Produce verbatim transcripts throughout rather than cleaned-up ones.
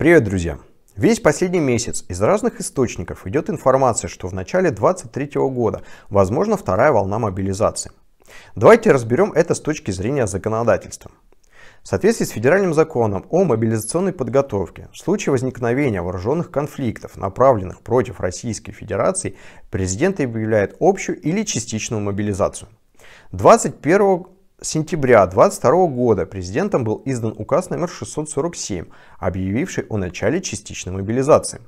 Привет, друзья! Весь последний месяц из разных источников идет информация, что в начале две тысячи двадцать третьего года возможна вторая волна мобилизации. Давайте разберем это с точки зрения законодательства. В соответствии с федеральным законом о мобилизационной подготовке, в случае возникновения вооруженных конфликтов, направленных против Российской Федерации, президент объявляет общую или частичную мобилизацию. двадцать первого сентября две тысячи двадцать второго года президентом был издан указ номер шестьсот сорок семь, объявивший о начале частичной мобилизации.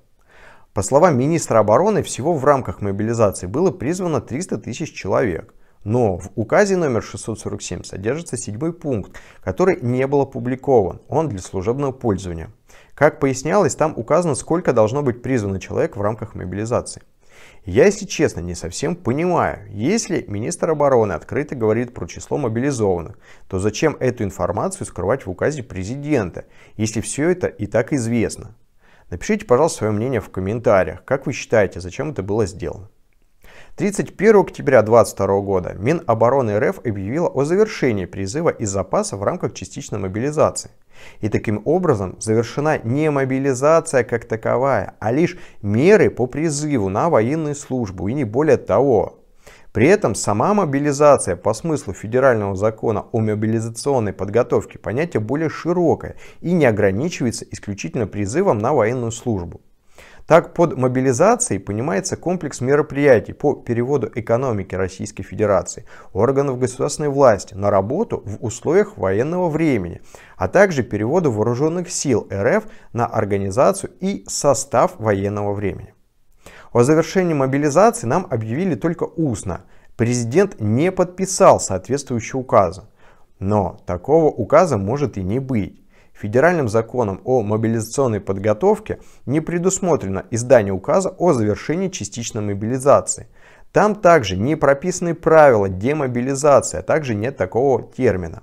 По словам министра обороны, всего в рамках мобилизации было призвано триста тысяч человек. Но в указе номер шестьсот сорок семь содержится седьмой пункт, который не был опубликован, он для служебного пользования. Как пояснялось, там указано, сколько должно быть призвано человек в рамках мобилизации. Я, если честно, не совсем понимаю, если министр обороны открыто говорит про число мобилизованных, то зачем эту информацию скрывать в указе президента, если все это и так известно? Напишите, пожалуйста, свое мнение в комментариях, как вы считаете, зачем это было сделано? тридцать первого октября две тысячи двадцать второго года Минобороны РФ объявила о завершении призыва из запаса в рамках частичной мобилизации. И таким образом завершена не мобилизация как таковая, а лишь меры по призыву на военную службу и не более того. При этом сама мобилизация по смыслу федерального закона о мобилизационной подготовке понятие более широкое и не ограничивается исключительно призывом на военную службу. Так, под мобилизацией понимается комплекс мероприятий по переводу экономики Российской Федерации, органов государственной власти на работу в условиях военного времени, а также переводу вооруженных сил РФ на организацию и состав военного времени. О завершении мобилизации нам объявили только устно. Президент не подписал соответствующего указа. Но такого указа может и не быть. Федеральным законом о мобилизационной подготовке не предусмотрено издание указа о завершении частичной мобилизации. Там также не прописаны правила демобилизации, а также нет такого термина.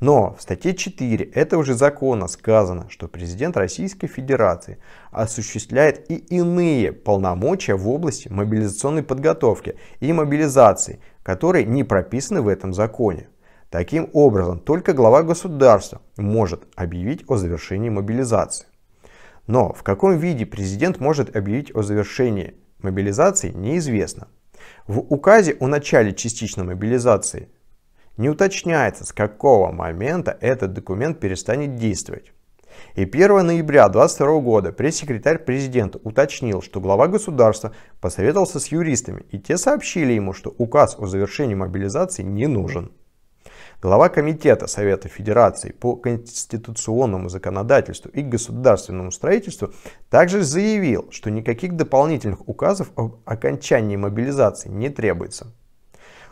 Но в статье четыре этого же закона сказано, что президент Российской Федерации осуществляет и иные полномочия в области мобилизационной подготовки и мобилизации, которые не прописаны в этом законе. Таким образом, только глава государства может объявить о завершении мобилизации. Но в каком виде президент может объявить о завершении мобилизации, неизвестно. В указе о начале частичной мобилизации не уточняется, с какого момента этот документ перестанет действовать. И первого ноября две тысячи двадцать второго года пресс-секретарь президента уточнил, что глава государства посоветовался с юристами, и те сообщили ему, что указ о завершении мобилизации не нужен. Глава Комитета Совета Федерации по конституционному законодательству и государственному строительству также заявил, что никаких дополнительных указов об окончании мобилизации не требуется.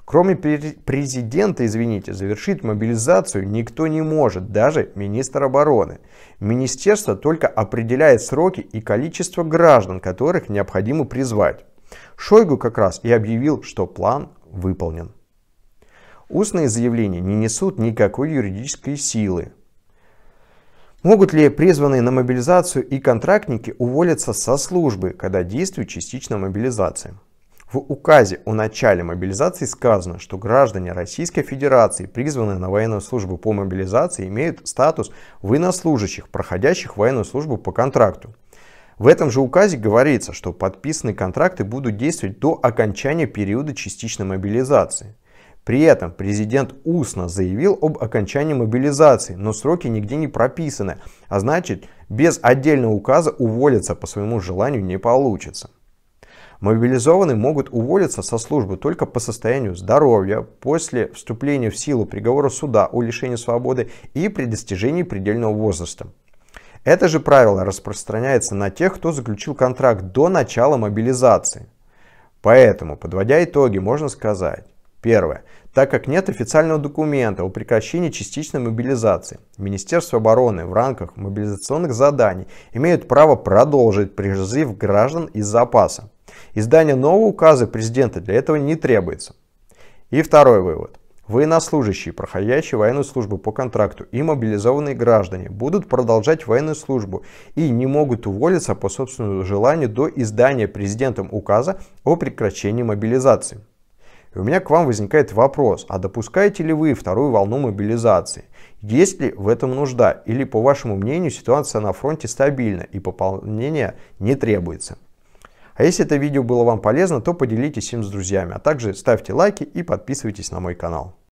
Кроме президента, извините, завершить мобилизацию никто не может, даже министр обороны. Министерство только определяет сроки и количество граждан, которых необходимо призвать. Шойгу как раз и объявил, что план выполнен. Устные заявления не несут никакой юридической силы. Могут ли призванные на мобилизацию и контрактники уволиться со службы, когда действует частичная мобилизация? В указе о начале мобилизации сказано, что граждане Российской Федерации, призванные на военную службу по мобилизации, имеют статус военнослужащих, проходящих военную службу по контракту. В этом же указе говорится, что подписанные контракты будут действовать до окончания периода частичной мобилизации. При этом президент устно заявил об окончании мобилизации, но сроки нигде не прописаны, а значит, без отдельного указа уволиться по своему желанию не получится. Мобилизованные могут уволиться со службы только по состоянию здоровья, после вступления в силу приговора суда о лишении свободы и при достижении предельного возраста. Это же правило распространяется на тех, кто заключил контракт до начала мобилизации. Поэтому, подводя итоги, можно сказать. Первое. Так как нет официального документа о прекращении частичной мобилизации, Министерство обороны в рамках мобилизационных заданий имеет право продолжить призыв граждан из запаса. Издание нового указа президента для этого не требуется. И второй вывод. Военнослужащие, проходящие военную службу по контракту, и мобилизованные граждане будут продолжать военную службу и не могут уволиться по собственному желанию до издания президентом указа о прекращении мобилизации. И у меня к вам возникает вопрос, а допускаете ли вы вторую волну мобилизации? Есть ли в этом нужда? Или, по вашему мнению, ситуация на фронте стабильна и пополнения не требуется? А если это видео было вам полезно, то поделитесь им с друзьями, а также ставьте лайки и подписывайтесь на мой канал.